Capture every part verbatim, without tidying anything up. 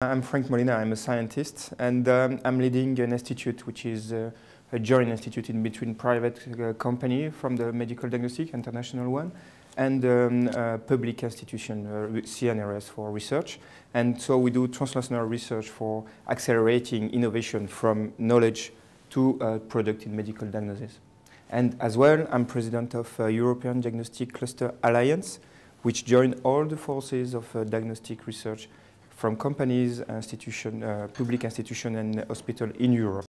I'm Frank Molina, I'm a scientist, and um, I'm leading an institute which is uh, a joint institute in between private uh, company from the medical diagnostic, international one, and um, a public institution, uh, C N R S for research. And so we do translational research for accelerating innovation from knowledge to uh, product in medical diagnosis. And as well, I'm president of uh, European Diagnostic Cluster Alliance, which joined all the forces of uh, diagnostic research from companies, institution, uh, public institution and hospital in Europe.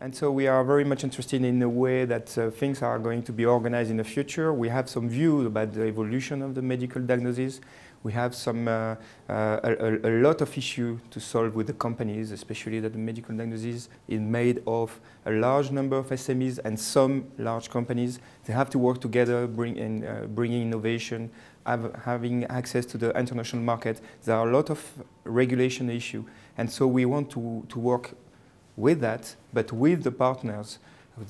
And so we are very much interested in the way that uh, things are going to be organized in the future. We have some views about the evolution of the medical diagnosis. We have some, uh, uh, a, a lot of issues to solve with the companies, especially that the medical diagnosis is made of a large number of S M Es and some large companies. They have to work together, bring in, uh, bringing innovation, have, having access to the international market. There are a lot of regulation issues, and so we want to, to work with that, but with the partners,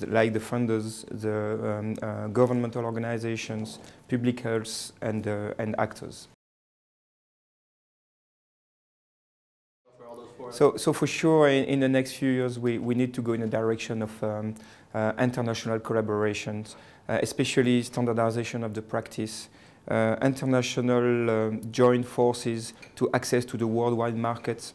like the funders, the um, uh, governmental organizations, public health and, uh, and actors. So, so for sure, in, in the next few years, we, we need to go in the direction of um, uh, international collaborations, uh, especially standardization of the practice, uh, international um, joint forces to access to the worldwide markets,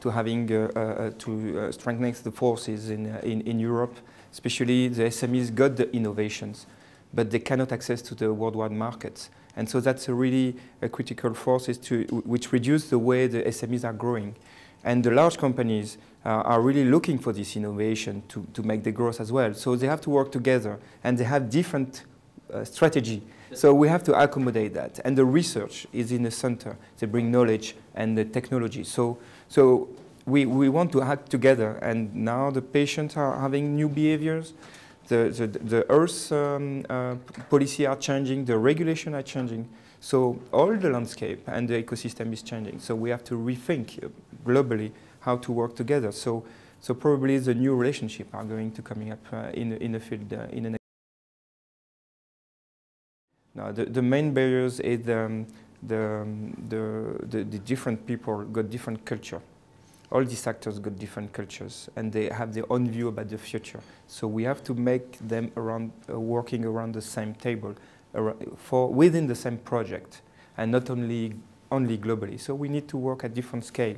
to having uh, uh, to uh, strengthen the forces in, uh, in, in Europe, especially the S M Es got the innovations, but they cannot access to the worldwide markets. And so that's a really a critical force is to, which reduce the way the S M Es are growing. And the large companies uh, are really looking for this innovation to, to make the growth as well. So they have to work together and they have different uh, strategy. So we have to accommodate that. And the research is in the center. They bring knowledge and the technology. So, so we, we want to act together. And now the patients are having new behaviors. The, the, the Earth um, uh, policy are changing, the regulation are changing. So all the landscape and the ecosystem is changing. So we have to rethink globally how to work together. So, so probably the new relationships are going to coming up uh, in, in the field uh, in the next. Now the, the main barriers is um, the, the, the, the different people got different culture. All these actors got different cultures and they have their own view about the future. So we have to make them around, uh, working around the same table for within the same project and not only, only globally. So we need to work at different scale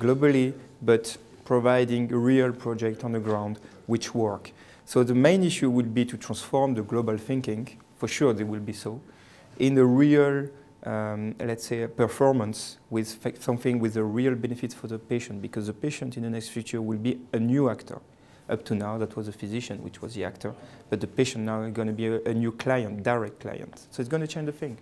globally, but providing a real project on the ground which work. So the main issue would be to transform the global thinking, for sure they will be so, in a real Um, let's say a performance with something with a real benefit for the patient, because the patient in the next future will be a new actor. Up to now that was a physician which was the actor, but the patient now is going to be a, a new client, direct client. So it's going to change the thing.